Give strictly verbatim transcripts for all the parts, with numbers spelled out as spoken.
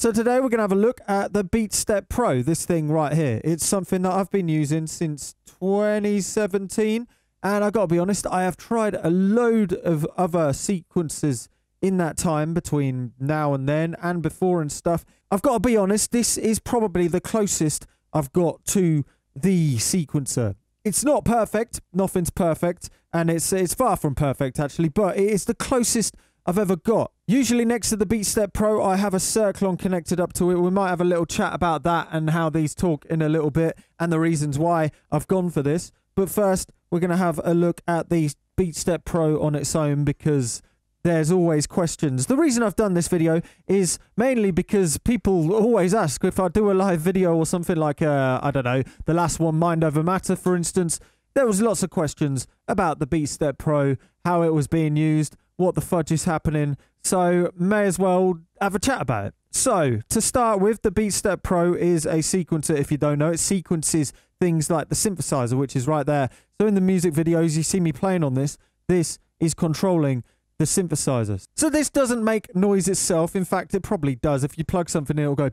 So today we're going to have a look at the BeatStep Pro, this thing right here. It's something that I've been using since twenty seventeen. And I've got to be honest, I have tried a load of other sequences in that time between now and then and before and stuff. I've got to be honest, this is probably the closest I've got to the sequencer. It's not perfect, nothing's perfect, and it's, it's far from perfect actually, but it is the closest I've ever got. Usually next to the BeatStep Pro, I have a Cirklon connected up to it. We might have a little chat about that and how these talk in a little bit and the reasons why I've gone for this. But first, we're going to have a look at the BeatStep Pro on its own because there's always questions. The reason I've done this video is mainly because people always ask if I do a live video or something like, uh, I don't know, the last one, Mind Over Matter, for instance. There was lots of questions about the BeatStep Pro, how it was being used, what the fudge is happening, so may as well have a chat about it. So, to start with, the BeatStep Pro is a sequencer, if you don't know. It sequences things like the synthesizer, which is right there. So in the music videos, you see me playing on this. This is controlling the synthesizer. So this doesn't make noise itself. In fact, it probably does. If you plug something in, it'll go...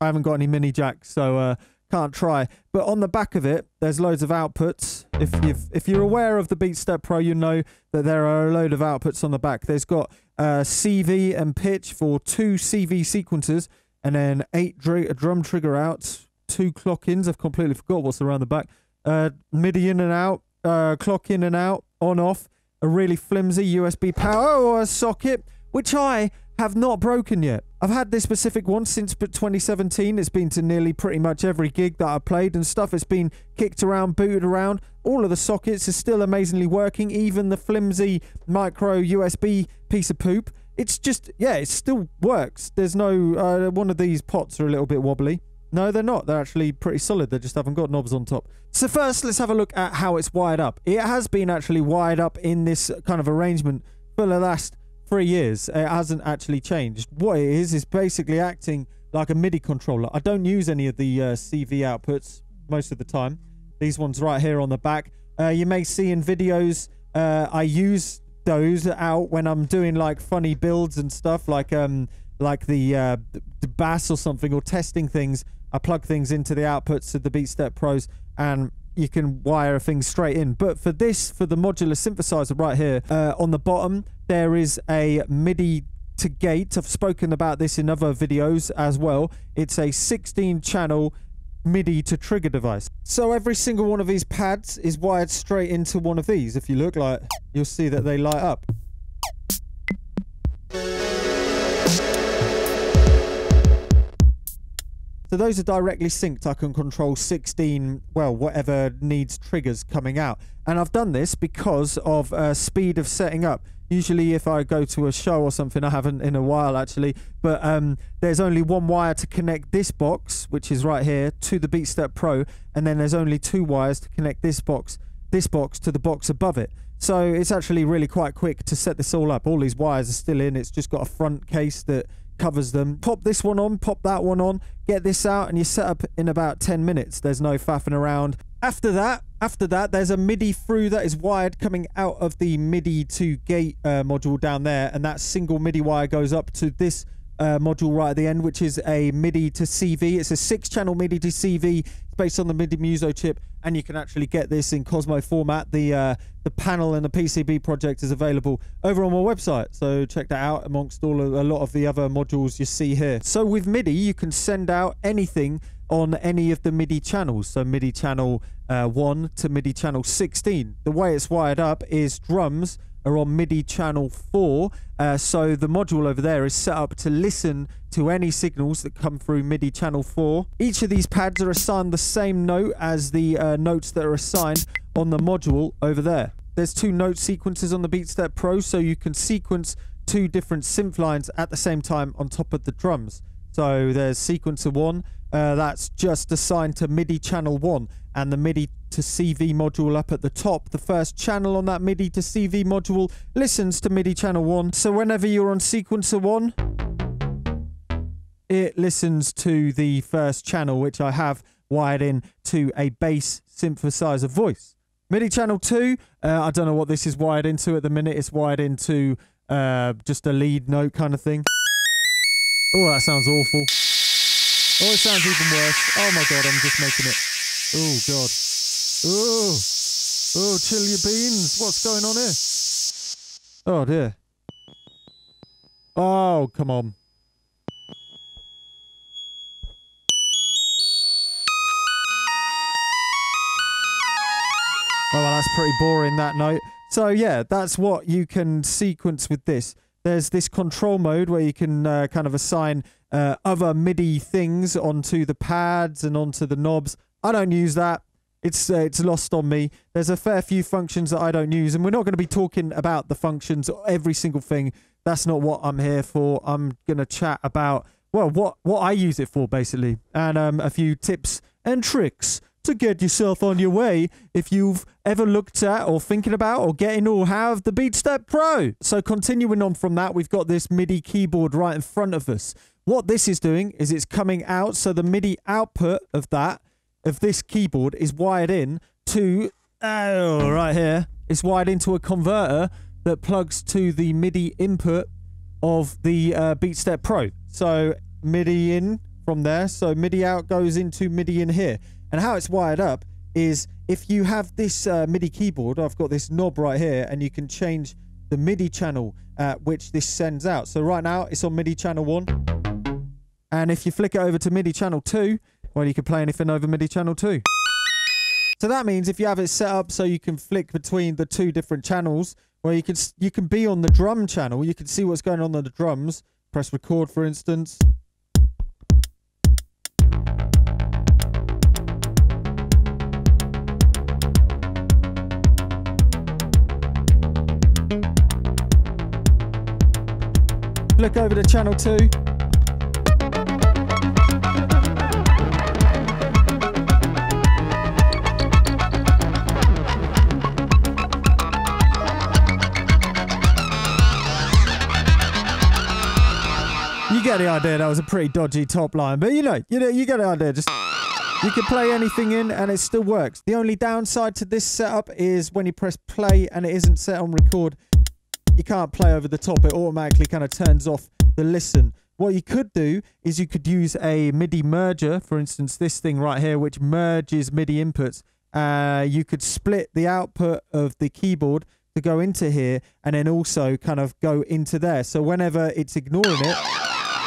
I haven't got any mini jacks, so uh, can't try. But on the back of it, there's loads of outputs. If you've, if you're aware of the BeatStep Pro, you know that there are a load of outputs on the back. There's got uh, C V and pitch for two C V sequences, and then eight dr drum trigger outs, two clock ins. I've completely forgot what's around the back. Uh, MIDI in and out, uh, clock in and out, on off. A really flimsy U S B power socket, which I have not broken yet. I've had this specific one since twenty seventeen. It's been to nearly pretty much every gig that I've played and stuff. It's been kicked around, booted around. All of the sockets are still amazingly working. Even the flimsy micro U S B piece of poop. It's just, yeah, it still works. There's no, uh, one of these pots are a little bit wobbly. No, they're not. They're actually pretty solid. They just haven't got knobs on top. So first, let's have a look at how it's wired up. It has been actually wired up in this kind of arrangement for the last three years. It hasn't actually changed. What it is is basically acting like a MIDI controller. I don't use any of the uh, C V outputs most of the time. These ones right here on the back. Uh, you may see in videos uh, I use those out when I'm doing like funny builds and stuff, like um like the, uh, the bass or something, or testing things. I plug things into the outputs of the BeatStep Pros and you can wire things straight in. But for this, for the modular synthesizer right here, uh, on the bottom, there is a MIDI to gate. I've spoken about this in other videos as well. It's a sixteen channel MIDI to trigger device. So every single one of these pads is wired straight into one of these. If you look, like, you'll see that they light up. So those are directly synced. I can control sixteen, well, whatever needs triggers coming out. And I've done this because of uh, speed of setting up. Usually if I go to a show or something, I haven't in a while actually, but um, there's only one wire to connect this box, which is right here, to the BeatStep Pro. And then there's only two wires to connect this box, this box to the box above it. So it's actually really quite quick to set this all up. All these wires are still in. It's just got a front case that covers them. Pop this one on, pop that one on, get this out, and you're set up in about ten minutes. There's no faffing around. After that, after that, there's a MIDI through that is wired coming out of the MIDI to gate uh, module down there, and that single MIDI wire goes up to this uh, module right at the end, which is a MIDI to C V. It's a six channel MIDI to C V. It's based on the MIDI Muso chip, and you can actually get this in Cosmo format. The uh, the panel and the P C B project is available over on my website, so check that out amongst all of, a lot of the other modules you see here. So with MIDI, you can send out anything on any of the MIDI channels, so MIDI channel uh, one to MIDI channel sixteen. The way it's wired up is drums are on MIDI channel four, uh, so the module over there is set up to listen to any signals that come through MIDI channel four. Each of these pads are assigned the same note as the uh, notes that are assigned on the module over there. There's two note sequences on the BeatStep Pro, so you can sequence two different synth lines at the same time on top of the drums. So there's sequencer one, uh, that's just assigned to MIDI channel one, and the MIDI to C V module up at the top, the first channel on that MIDI to C V module listens to MIDI channel one. So whenever you're on sequencer one, it listens to the first channel, which I have wired in to a bass synthesizer voice. MIDI channel two, uh, I don't know what this is wired into at the minute. It's wired into uh, just a lead note kind of thing. Oh, that sounds awful. Oh, it sounds even worse. Oh my God, I'm just making it. Oh God. Oh, oh, chill your beans. What's going on here? Oh dear. Oh, come on. Oh, well, that's pretty boring, that note. So yeah, that's what you can sequence with this. There's this control mode where you can uh, kind of assign uh, other MIDI things onto the pads and onto the knobs. I don't use that. It's, uh, it's lost on me. There's a fair few functions that I don't use, and we're not going to be talking about the functions or every single thing. That's not what I'm here for. I'm going to chat about, well, what, what I use it for, basically, and um, a few tips and tricks to get yourself on your way if you've ever looked at or thinking about or getting or have the BeatStep Pro. So continuing on from that, we've got this MIDI keyboard right in front of us. What this is doing is it's coming out, so the MIDI output of that, of this keyboard, is wired in to, oh, right here, it's wired into a converter that plugs to the MIDI input of the uh, BeatStep Pro. So MIDI in from there, so MIDI out goes into MIDI in here. And how it's wired up is if you have this uh, MIDI keyboard, I've got this knob right here, and you can change the MIDI channel at which this sends out. So right now it's on MIDI channel one. And if you flick it over to MIDI channel two, well, you can play anything over MIDI channel two. So that means if you have it set up so you can flick between the two different channels, well, you can, you can be on the drum channel. You can see what's going on on the drums. Press record, for instance. Look over to channel two. You get the idea. That was a pretty dodgy top line, but you know, you know, you get the idea. Just you can play anything in, and it still works. The only downside to this setup is when you press play and it isn't set on record, you can't play over the top. It automatically kind of turns off the listen. What you could do is you could use a MIDI merger, for instance, this thing right here, which merges MIDI inputs. Uh, you could split the output of the keyboard to go into here and then also kind of go into there. So whenever it's ignoring it,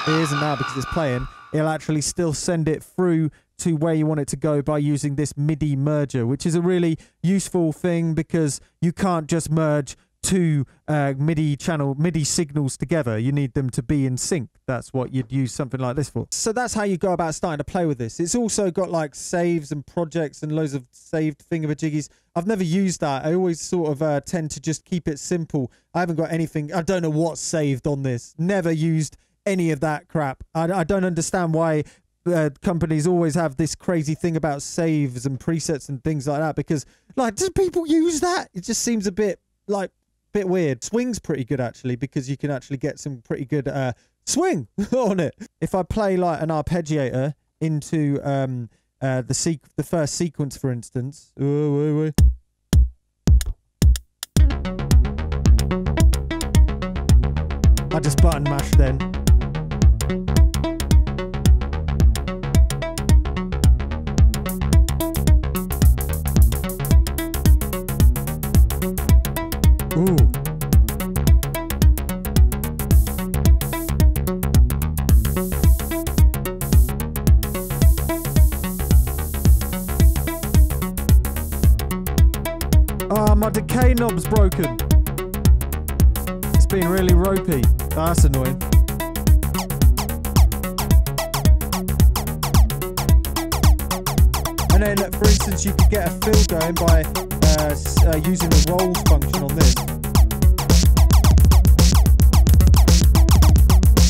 it isn't now because it's playing, it'll actually still send it through to where you want it to go by using this MIDI merger, which is a really useful thing because you can't just merge two uh, MIDI channel, MIDI signals together. You need them to be in sync. That's what you'd use something like this for. So that's how you go about starting to play with this. It's also got like saves and projects and loads of saved thingamajiggies. I've never used that. I always sort of uh, tend to just keep it simple. I haven't got anything. I don't know what's saved on this. Never used any of that crap. I, I don't understand why Uh, companies always have this crazy thing about saves and presets and things like that, because like, do people use that? It just seems a bit like bit weird. Swing's pretty good actually, because you can actually get some pretty good uh swing on it. If I play like an arpeggiator into um uh the sequ the first sequence, for instance. Ooh, ooh, ooh. I just button mashed then. My decay knob's broken. It's been really ropey. That's annoying. And then, for instance, you could get a fill going by uh, uh, using the rolls function on this.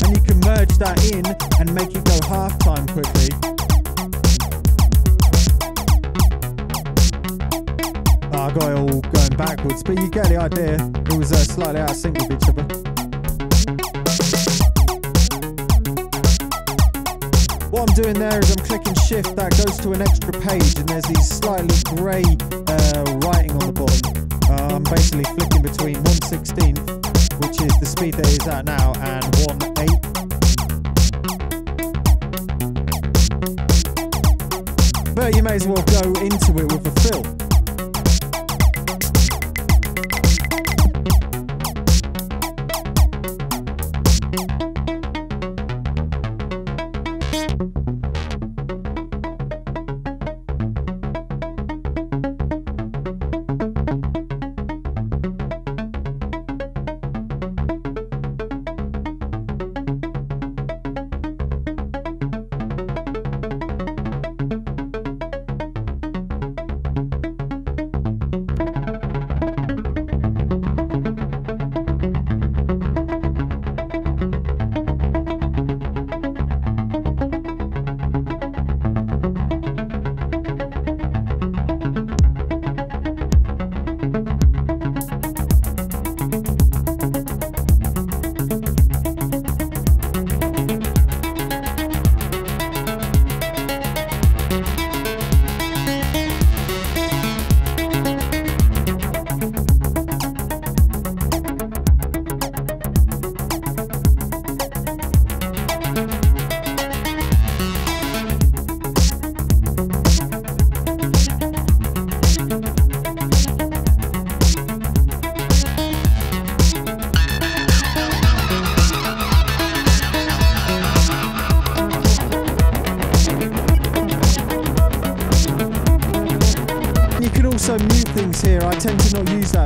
And you can merge that in and make it go half time quickly. I got it all going backwards, but you get the idea. It was uh, slightly out of sync with each other. What I'm doing there is I'm clicking shift, that goes to an extra page, and there's these slightly grey uh, writing on the bottom. Uh, I'm basically flicking between one sixteenth which is the speed that it's at now, and one eighth. But you may as well go into it with a fill.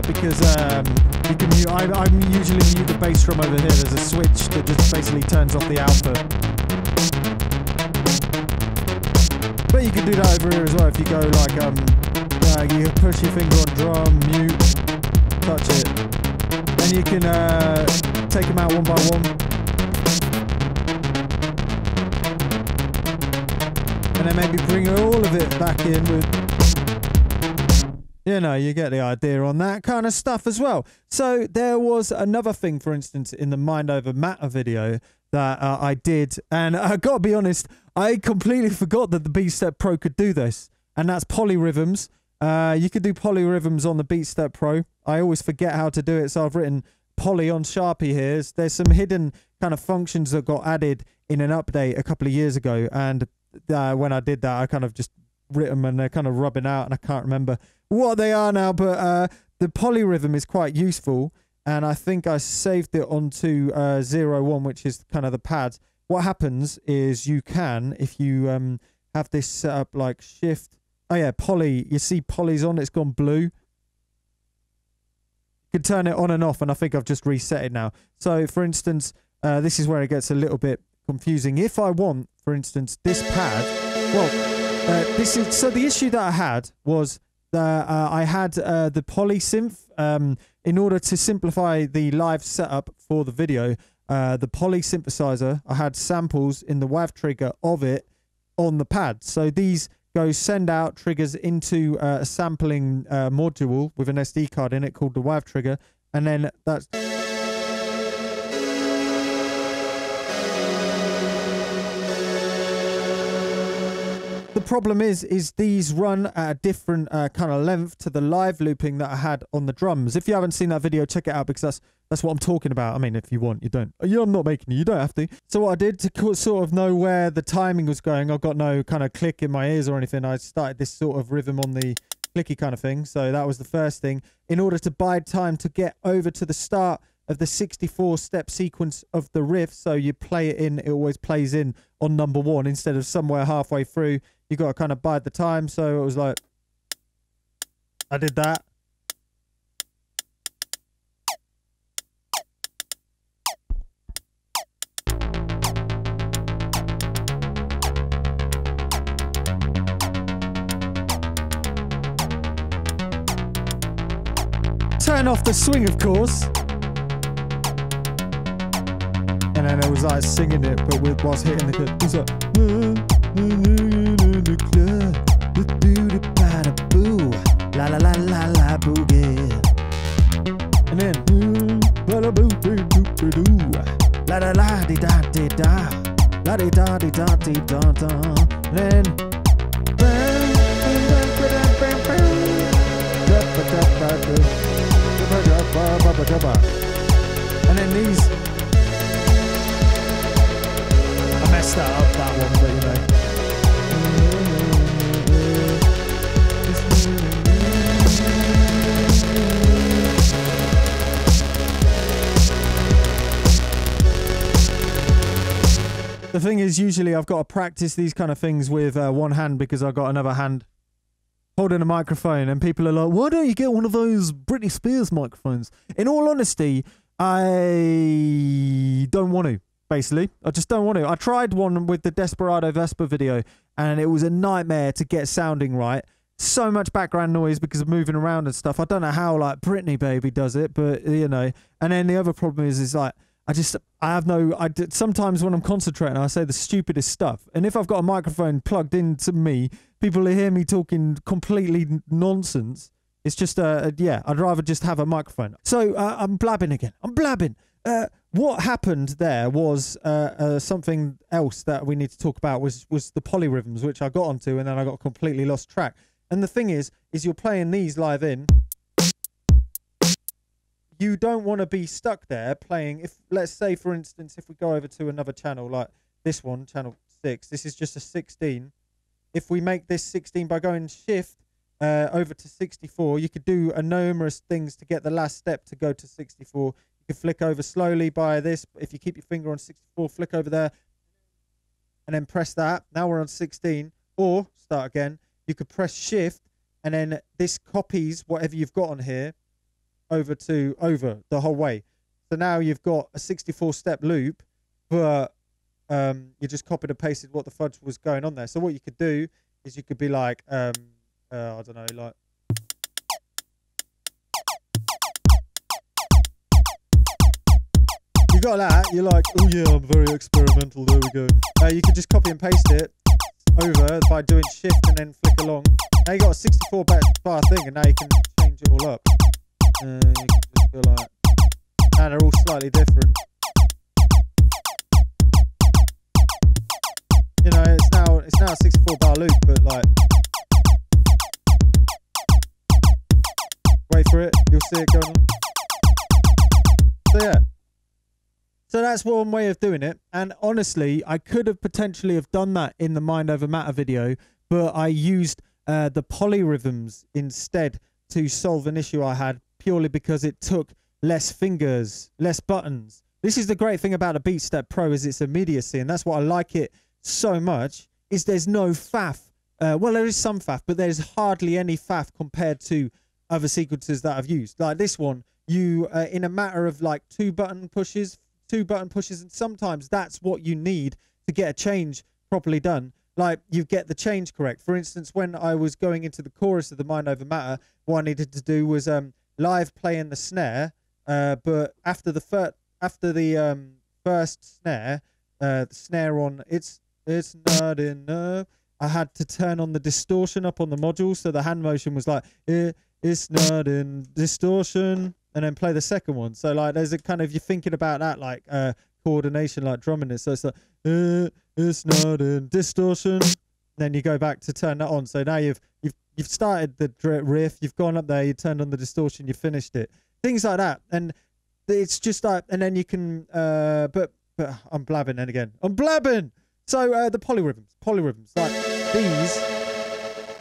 Because um, you can mute, I, I usually mute the bass drum over here. There's a switch that just basically turns off the output. But you can do that over here as well. If you go like, um, uh, you push your finger on drum, mute, touch it. Then you can uh, take them out one by one. And then maybe bring all of it back in with... You know, you get the idea on that kind of stuff as well. So there was another thing, for instance, in the Mind Over Matter video that uh, I did. And I got to be honest, I completely forgot that the BeatStep Pro could do this. And that's polyrhythms. Uh, you could do polyrhythms on the BeatStep Pro. I always forget how to do it. So I've written poly on Sharpie here. There's some hidden kind of functions that got added in an update a couple of years ago. And uh, when I did that, I kind of just written them and they're kind of rubbing out and I can't remember what they are now, but uh, the polyrhythm is quite useful, and I think I saved it onto uh, zero one, which is kind of the pad. What happens is you can, if you um, have this set up like shift, oh yeah, poly, you see poly's on, it's gone blue. You can turn it on and off, and I think I've just reset it now. So for instance, uh, this is where it gets a little bit confusing. If I want, for instance, this pad, well, Uh, this is, so the issue that I had was that uh, I had uh, the poly synth. Um, in order to simplify the live setup for the video, uh, the poly synthesizer, I had samples in the W A V trigger of it on the pad. So these go send out triggers into uh, a sampling uh, module with an S D card in it called the W A V trigger, and then that's... The problem is, is these run at a different uh, kind of length to the live looping that I had on the drums. If you haven't seen that video, check it out, because that's that's what I'm talking about. I mean, if you want, you don't. I'm not making you. You don't have to. So what I did to sort of know where the timing was going, I've got no kind of click in my ears or anything. I started this sort of rhythm on the clicky kind of thing. So that was the first thing. In order to bide time to get over to the start of the sixty-four step sequence of the riff, so you play it in, it always plays in on number one instead of somewhere halfway through. You got to kind of bide the time, so it was like, I did that. Turn off the swing, of course. And then it was like singing it, but with whilst hitting the clip. It was like... And then la la la di da di da la di da di da di da da. Then And then these, I messed that up, that one, but you know. The thing is, usually I've got to practice these kind of things with uh, one hand because I've got another hand holding a microphone, and people are like, why don't you get one of those Britney Spears microphones? In all honesty, I don't want to, basically. I just don't want to. I tried one with the Desperado Vespa video, and it was a nightmare to get sounding right. So much background noise because of moving around and stuff. I don't know how, like, Britney Baby does it, but, you know. And then the other problem is, is like, I just, I have no, I did, sometimes when I'm concentrating, I say the stupidest stuff. And if I've got a microphone plugged into me, people hear me talking completely nonsense. It's just, uh, yeah, I'd rather just have a microphone. So uh, I'm blabbing again. I'm blabbing. Uh, what happened there was uh, uh, something else that we need to talk about was, was the polyrhythms, which I got onto, and then I got completely lost track. And the thing is, is you're playing these live in. You don't want to be stuck there playing. If, let's say, for instance, if we go over to another channel like this one, channel six, this is just a sixteen. If we make this sixteen by going shift uh, over to sixty-four, you could do a numerous things to get the last step to go to sixty-four. You could flick over slowly by this. If you keep your finger on sixty-four, flick over there and then press that. Now we're on sixteen, or start again. You could press shift and then this copies whatever you've got on here over to over the whole way. So now you've got a sixty-four step loop, but um you just copied and pasted what the fudge was going on there. So what you could do is you could be like, um uh, I don't know, like, you got that, you're like, oh yeah, I'm very experimental, there we go. Uh, you could just copy and paste it over by doing shift and then flick along. Now you got a sixty-four bar thing, and now you can change it all up. Uh, you just feel like, and they're all slightly different. You know, it's now it's now a sixty-four bar loop, but like, wait for it, you'll see it going on. So yeah, so that's one way of doing it. And honestly, I could have potentially have done that in the Mind Over Matter video, but I used uh, the polyrhythms instead to solve an issue I had, purely because it took less fingers, less buttons. This is the great thing about the BeatStep Pro, is its immediacy, and that's why I like it so much, is there's no faff. Uh, well, there is some faff, but there's hardly any faff compared to other sequences that I've used. Like this one, you, uh, in a matter of like two button pushes, two button pushes, and sometimes that's what you need to get a change properly done. Like, you get the change correct. For instance, when I was going into the chorus of the Mind Over Matter, what I needed to do was um, live playing the snare, uh, but after the first, after the um, first snare, uh, the snare on it's it's not enough. I had to turn on the distortion up on the module, so the hand motion was like it, it's not in distortion, and then play the second one. So like, there's a kind of, you're thinking about that, like uh, coordination, like drumming it. So it's like. Uh, It's not in distortion. Then you go back to turn that on. So now you've you've you've started the riff. You've gone up there. You turned on the distortion. You finished it. Things like that. And it's just like. And then you can. Uh, but but I'm blabbing. Then again, I'm blabbing. So uh, the polyrhythms, polyrhythms like these,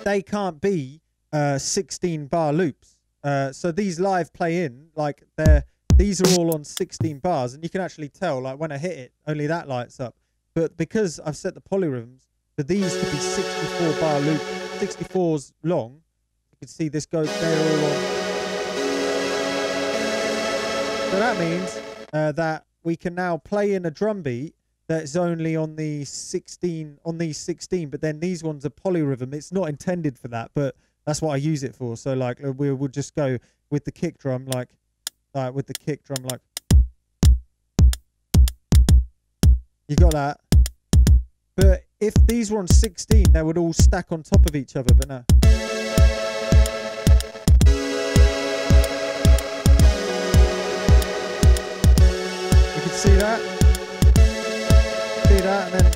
they can't be uh, sixteen bar loops. Uh, so these live play in, like they're these are all on sixteen bars, and you can actually tell. Like when I hit it, only that lights up. But because I've set the polyrhythms for these to be sixty-four bar loop, sixty-fours long, you can see this goes there all on. So that means uh, that we can now play in a drum beat that's only on the sixteen, on these sixteen, but then these ones are polyrhythm. It's not intended for that, but that's what I use it for. So like we will just go with the kick drum, like uh, with the kick drum, like you got that. But if these were on sixteen, they would all stack on top of each other, but no. You can see that. See that, and then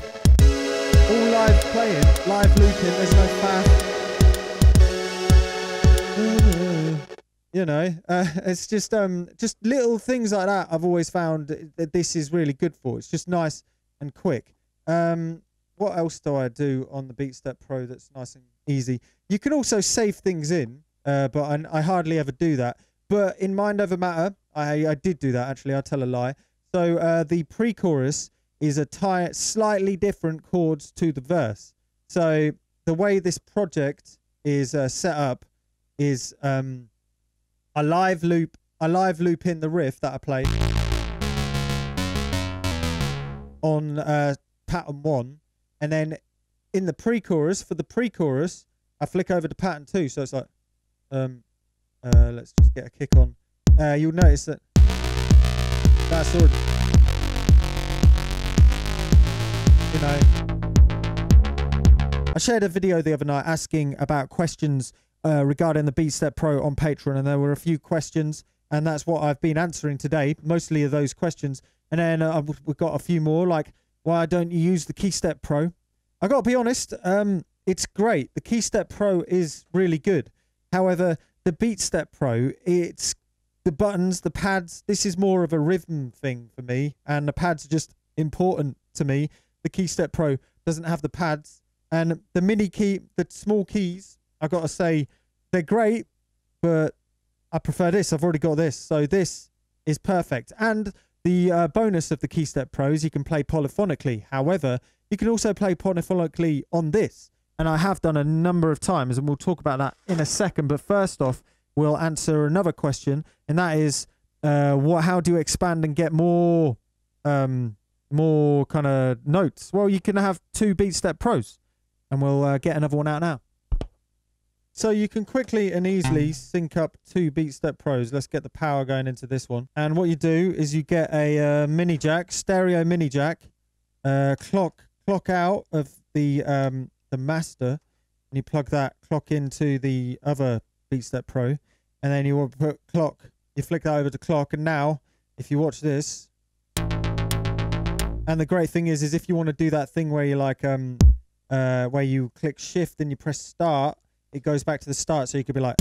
all live playing, live looping, there's no faff. You know, uh, it's just um, just little things like that. I've always found that this is really good for. It's just nice and quick. Um, what else do I do on the BeatStep Pro that's nice and easy? You can also save things in, uh, but I, I hardly ever do that. But in Mind Over Matter, I, I did do that actually. I tell a lie. So uh, the pre-chorus is a tie slightly different chords to the verse. So the way this project is uh, set up is. Um, I live loop, I live loop in the riff that I played on uh, pattern one, and then in the pre-chorus, for the pre-chorus, I flick over to pattern two. So it's like, um, uh, let's just get a kick on. Uh, you'll notice that that's sort of, you know. I shared a video the other night asking about questions Uh, regarding the BeatStep Pro on Patreon, and there were a few questions, and that's what I've been answering today, mostly of those questions. And then uh, we've got a few more, like why don't you use the KeyStep Pro? I gotta be honest, um, it's great. The KeyStep Pro is really good. However, the BeatStep Pro, it's the buttons, the pads. This is more of a rhythm thing for me, and the pads are just important to me. The KeyStep Pro doesn't have the pads, and the mini key, the small keys. I've got to say, they're great, but I prefer this. I've already got this. So this is perfect. And the uh, bonus of the KeyStep Pro is you can play polyphonically. However, you can also play polyphonically on this. And I have done a number of times, and we'll talk about that in a second. But first off, we'll answer another question, and that is, uh, what? how do you expand and get more, um, more kind of notes? Well, you can have two BeatStep Pros, and we'll uh, get another one out now. So you can quickly and easily sync up two BeatStep Pros. Let's get the power going into this one. And what you do is you get a uh, mini jack, stereo mini jack, uh, clock clock out of the um, the master, and you plug that clock into the other BeatStep Pro, and then you want to put clock. You flick that over to clock, and now if you watch this, and the great thing is, is if you want to do that thing where you like um uh, where you click shift and you press start. It goes back to the start, so you could be like,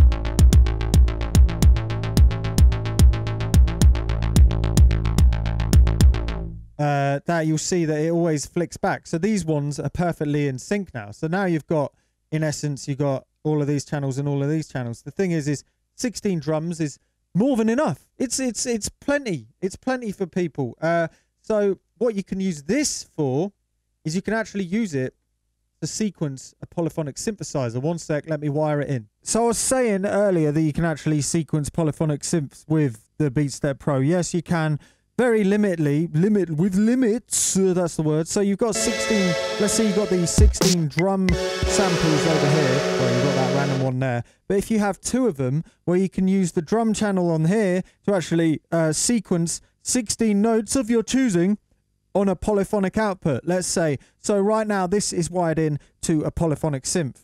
uh, that you'll see that it always flicks back. So these ones are perfectly in sync now. So now you've got, in essence, you've got all of these channels and all of these channels. The thing is, is sixteen drums is more than enough. It's, it's, it's plenty. It's plenty for people. Uh, so what you can use this for is you can actually use it to sequence a polyphonic synthesizer. One sec, let me wire it in. So I was saying earlier that you can actually sequence polyphonic synths with the BeatStep Pro. Yes, you can, very limitedly, limit with limits, uh, that's the word. So you've got sixteen, let's say you've got the sixteen drum samples over here. Well, you've got that random one there. But if you have two of them, well, you can use the drum channel on here to actually uh, sequence sixteen notes of your choosing on a polyphonic output, let's say. So right now, this is wired in to a polyphonic synth.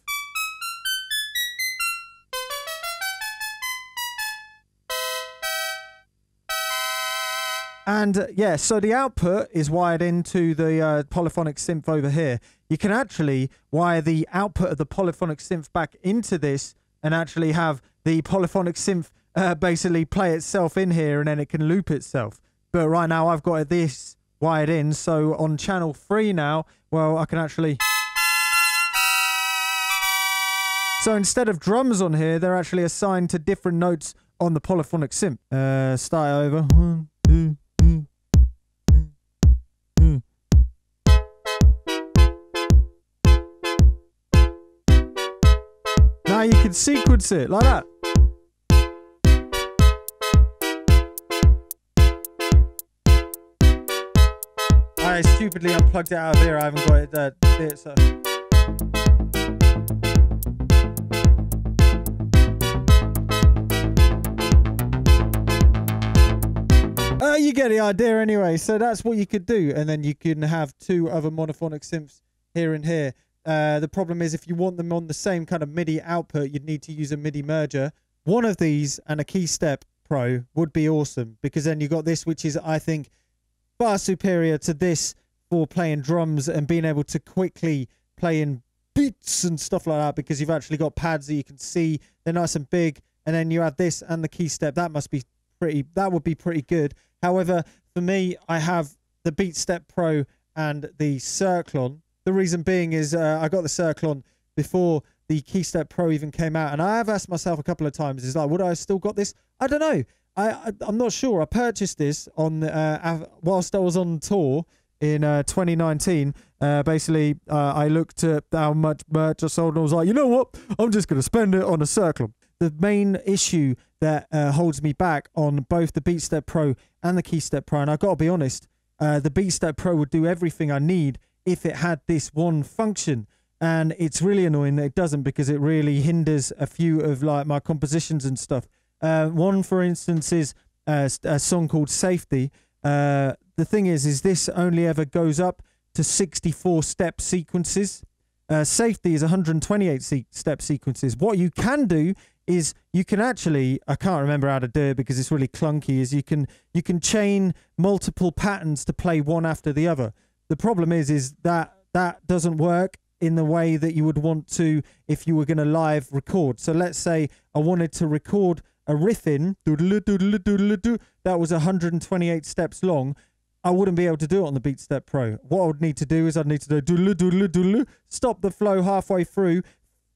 And uh, yeah, so the output is wired into the uh, polyphonic synth over here. You can actually wire the output of the polyphonic synth back into this and actually have the polyphonic synth uh, basically play itself in here, and then it can loop itself. But right now, I've got this wired in, so on channel three now, well, I can actually, so instead of drums on here, they're actually assigned to different notes on the polyphonic synth. Uh, start over. One, two, three, two, two. Now you can sequence it like that. I stupidly unplugged it out of here. I haven't got it there. It, so. Uh, you get the idea anyway. So that's what you could do. And then you can have two other monophonic synths here and here. Uh, the problem is, if you want them on the same kind of MIDI output, you'd need to use a MIDI merger. One of these and a KeyStep Pro would be awesome, because then you got this, which is, I think, far superior to this for playing drums and being able to quickly play in beats and stuff like that, because you've actually got pads that you can see. They're nice and big, and then you add this and the key step. That must be pretty, that would be pretty good. However, for me, I have the BeatStep Pro and the Cirklon. The reason being is uh, I got the Cirklon before the KeyStep Pro even came out, and I have asked myself a couple of times, is like, would I have still got this? I don't know. I, I I'm not sure. I purchased this on uh, whilst I was on tour in uh, twenty nineteen. Uh, basically, uh, I looked at how much merch I sold, and I was like, you know what? I'm just going to spend it on a Cirklon. The main issue that uh, holds me back on both the BeatStep Pro and the KeyStep Pro, and I've got to be honest, uh, the BeatStep Pro would do everything I need if it had this one function. And it's really annoying that it doesn't, because it really hinders a few of like my compositions and stuff. Uh, one, for instance, is uh, a song called Safety. Uh, the thing is, is this only ever goes up to sixty-four step sequences. Uh, Safety is one hundred twenty-eight se step sequences. What you can do is you can actually, I can't remember how to do it because it's really clunky, is you can, you can chain multiple patterns to play one after the other. The problem is, is that that doesn't work in the way that you would want to if you were going to live record. So let's say I wanted to record a riff in, that was one hundred twenty-eight steps long. I wouldn't be able to do it on the BeatStep Pro. What I would need to do is I'd need to do, stop the flow halfway through,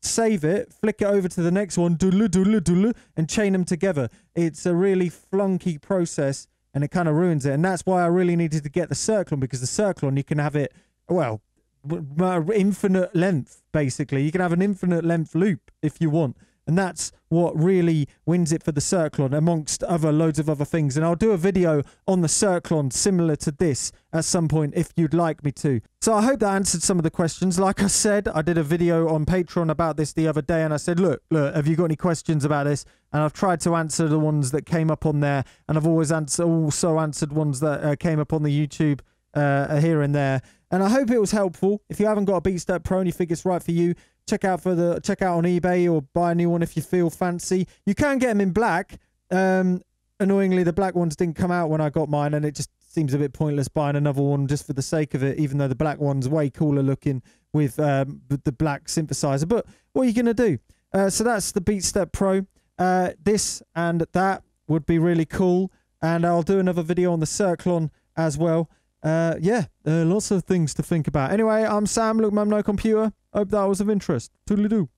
save it, flick it over to the next one, and chain them together. It's a really flunky process, and it kind of ruins it. And that's why I really needed to get the Cirklon, because the Cirklon, you can have it, well, infinite length, basically. You can have an infinite length loop if you want, and that's what really wins it for the Cirklon, amongst other loads of other things. And I'll do a video on the Cirklon similar to this at some point if you'd like me to. So I hope that answered some of the questions. Like I said, I did a video on Patreon about this the other day, and I said, look, look, have you got any questions about this? And I've tried to answer the ones that came up on there, and I've always answer, also answered ones that uh, came up on the YouTube uh, here and there. And I hope it was helpful. If you haven't got a BeatStep Pro and you think it's right for you, check out for the check out on eBay, or buy a new one if you feel fancy. You can get them in black. Um, annoyingly, the black ones didn't come out when I got mine, and it just seems a bit pointless buying another one just for the sake of it, even though the black one's way cooler looking with um, the black synthesizer. But what are you going to do? Uh, so that's the BeatStep Pro. Uh, this and that would be really cool. And I'll do another video on the Cirklon as well. Uh, yeah, uh, lots of things to think about. Anyway, I'm Sam, look, Mum, no computer. Hope that was of interest. Toodly-doo.